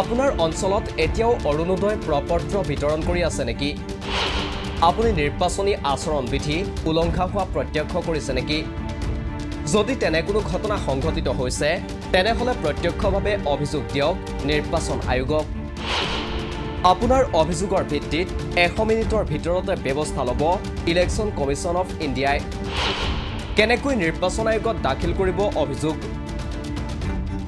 আপোনাৰ অঞ্চলত এতিয়াও অৰুণোদয় প্ৰপত্ৰ বিতৰণ কৰি আছে নেকি আপুনি নিৰ্বাচনী আচৰণ বিধি উলংঘা হোৱা প্ৰত্যক্ষ কৰিছে নেকি যদি তেনে কোনো ঘটনা সংঘটিত হৈছে তেনে হলে প্ৰত্যক্ষভাৱে অভিযোগ দিয়ক নিৰ্বাচন আয়োগক আপোনাৰ অভিযোগৰ ভিত্তিত 100 মিনিটৰ ভিতৰত ব্যৱস্থা ল'ব ইলেকচন কমিছন অফ ইন্ডিয়া কেনেকৈ নিৰ্বাচন আয়োগত দাখিল কৰিব অভিযোগ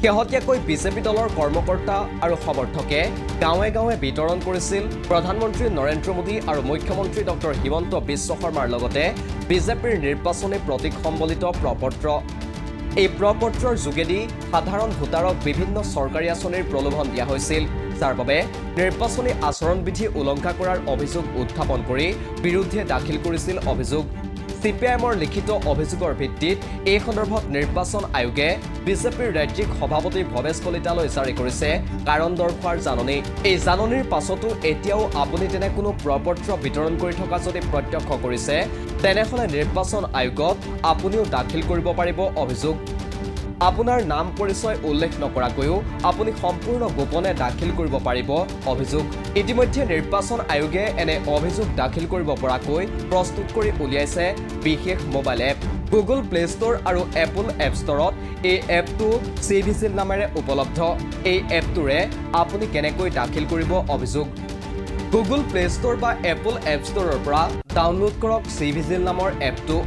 শেহতীয়াকৈ বিজেপি দলৰ কৰ্মকৰ্তা আৰু সমৰ্থকে গাঁৱে গাঁৱে বিতৰণ কৰিছিল প্ৰধানমন্ত্ৰী নৰেন্দ্ৰ মোদী আৰু মুখ্যমন্ত্ৰী ডক্টৰ হিমন্ত বিশ্ব শৰ্মাৰ লগতে বিজেপিৰ নিৰ্বাচনী প্ৰতীক সম্বলিত প্ৰপত্ৰ এই প্ৰপত্ৰৰ যোগেদি সাধাৰণ ভোটাৰক বিভিন্ন চৰকাৰী আঁচনিৰ প্ৰলোভন দিয়া হৈছিল যাৰ বাবে নিৰ্বাচনী আচৰণ বিধি উলংঘা কৰাৰ অভিযোগ উত্থাপন কৰি বিৰুদ্ধে দাখিল কৰিছিল অভিযোগ CPMৰ লিখিত অভিযোগৰ ভিত্তিত এই সন্দৰ্ভত নিৰ্বাচন আয়োগে বিজেপিৰ ৰাজ্যিক সভাপতি ভবেশ কলিতালৈ জাৰি কৰিছে কাৰণ দৰ্শাৰ জাননী এই জাননীৰ পাছতো এতিয়াও আপুনি তেনে কোনো প্ৰপত্ৰ বিতৰণ কৰি থকা যদি প্ৰত্যক্ষ কৰিছে তেনেহলে নিৰ্বাচন আয়োগত আপুনিও দাখিল কৰিব পাৰিব অভিযোগ আপোনাৰ নাম পৰিচয় উল্লেখ নকৰাকৈও আপুনি সম্পূৰ্ণ গোপনে দাখিল কৰিব পাৰিব অভিযোগ ইতিমধ্যে নিৰ্বাচন আয়োগে এনে অভিযোগ দাখিল কৰিব পৰাকৈ প্ৰস্তুত কৰি উলিয়াইছে বিশেষ mobile app Google play store আৰু এপল এপ ষ্ট'ৰত এই এপটো চিভিজিল নামেৰে উপলব্ধ এই এপটোৰে আপুনি কেনেকৈ দাখিল কৰিব অভিযোগ গুগল প্লে ষ্ট'ৰ বা এপল এপ ষ্ট'ৰৰ পৰা ডাউনলোড কৰক চিভিজিল নামৰ এপটো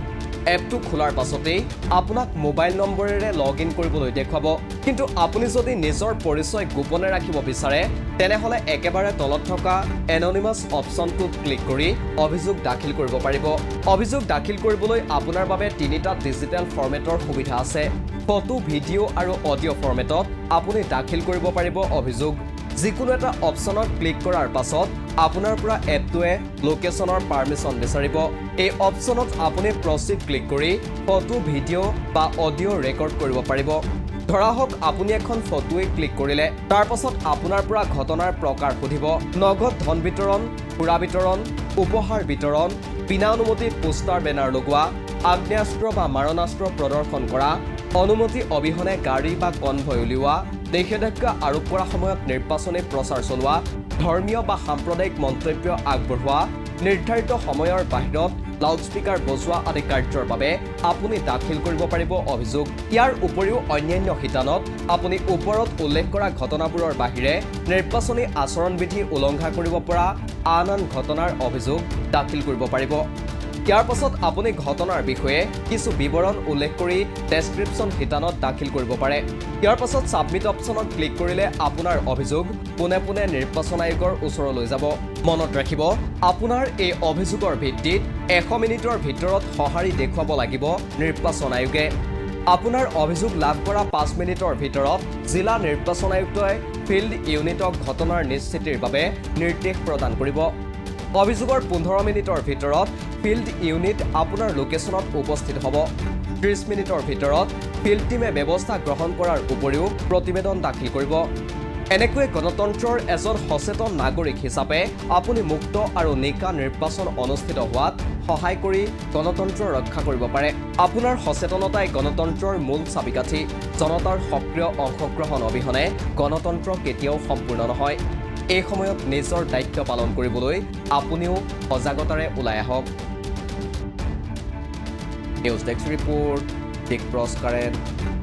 এপটো খোলাৰ পাছতে আপোনাক মোবাইল নম্বৰেৰে লগইন কৰিবলৈ দেখাব কিন্তু আপুনি যদি নিজৰ পৰিচয় গোপনে ৰাখিব বিচাৰে তেনেহলে একেবাৰে তলত থকা এনোনিমাস অপচনটো ক্লিক কৰি অভিযোগ দাখিল কৰিব পাৰিব অভিযোগ দাখিল কৰিবলৈ আপোনাৰ বাবে তিনিটা ডিজিটেল ফৰমেটৰ সুবিধা আছে ফটো ভিডিও আৰু অডিঅ ফৰমেটত আপুনি দাখিল কৰিব পাৰিব অভিযোগ যিকোনো এটা অপচনত ক্লিক কৰাৰ পাছত আপোনাৰ পৰা এপটোৱে লোকেচনৰ পাৰমিশন বিচাৰিব এই অপচনত আপুনি প্ৰসিড ক্লিক কৰি ফটো ভিডিও বা অডিও ৰেকৰ্ড কৰিব পাৰিব ধৰা হওক আপুনি এখন ফটোৱে ক্লিক কৰিলে তাৰ পাছত আপোনাৰ পৰা ঘটনাৰ প্ৰকাৰ সুধিব নগদ ধন বিতৰণ পুৰা বিতৰণ উপহাৰ বিতৰণ বিনা অনুমতি পোষ্টাৰ বেনাৰ লগোৱা আগ্নেয়াস্ত্ৰ বা মাৰণাস্ত্ৰ প্ৰদৰ্শন কৰা অনুমতি অবিহনে গাড়ী বা কনভয় উলিওৱা নিষেধাজ্ঞা আৰোপ কৰা সময়ত নিৰ্বাচনী প্ৰচাৰ চলোৱা ধৰ্মীয় বা সাম্প্ৰদায়িক মন্তব্য আগবঢ়োৱা নিৰ্ধাৰিত সময়ৰ বাহিৰত লাউড স্পিকাৰ বজোৱা আদি কাৰ্যৰ বাবে আপুনি দাখিল কৰিব পাৰিব অভিযোগ ইয়াৰ উপৰিও অন্যান্য হিতানত আপুনি ওপৰত উল্লেখ কৰা ঘটনাবোৰৰ বাহিৰে নিৰ্বাচনী আচৰণ বিধি উলংঘা কৰিব পৰা আন আন ঘটনাৰ অভিযোগ দাখিল কৰিব পাৰিব ইয়াৰ পাছত আপুনি ঘটনাৰ বিষয়ে কিছু বিৱৰণ উল্লেখ কৰি ডেসক্ৰিপচন হিতানত দাখিল কৰিব পাৰে ইয়াৰ পাছত সাবমিট অপচনত ক্লিক কৰিলে আপোনাৰ অভিযোগ পুনে পুনে নিৰ্বাচন আয়োগৰ ওচৰলৈ যাব মনত ৰাখিব আপোনাৰ এই অভিযোগৰ ভিত্তিত 100 মিনিটৰ ভিতৰত সহাৰি দেখুৱাব লাগিব নিৰ্বাচন আয়োগে আপোনাৰ অভিযোগ লাভ কৰা 5 মিনিটৰ ভিতৰত জিলা নিৰ্বাচন আয়ুক্তই ফিল্ড ইউনিটক ঘটনাৰ নিশ্চিতিৰ বাবে নিৰ্দেশ প্ৰদান কৰিব অভিযোগৰ 15 মিনিটৰ ভিতৰত ফিল্ড ইউনিট আপোনাৰ লোকেশনত উপস্থিত হ'ব 30 মিনিটৰ ভিতৰত ফিল্ড টিমে ব্যৱস্থা গ্ৰহণ কৰাৰ উপৰিও প্ৰতিবেদন দাখিল কৰিব এনেকৈ গণতন্ত্ৰৰ এজন সচেতন নাগৰিক হিচাপে আপুনি মুক্ত আৰু নিকা নিৰ্বাচন অনুষ্ঠিত হোৱাত সহায় কৰি গণতন্ত্ৰ ৰক্ষা কৰিব পাৰে আপোনাৰ সচেতনতাই গণতন্ত্ৰৰ মূল চাবিকাঠি জনতাৰ সক্ৰিয় অংশগ্ৰহণ অবিহনে গণতন্ত্ৰ কেতিয়াও সম্পূৰ্ণ নহয় এই সময়ত নিজৰ দায়িত্ব পালন কৰিবলৈ আপুনিও সজাগতাৰে ওলাই আহক নিউজ ডেস্ক ৰিপৰ্ট দিক ক্ৰছ কাৰেণ্ট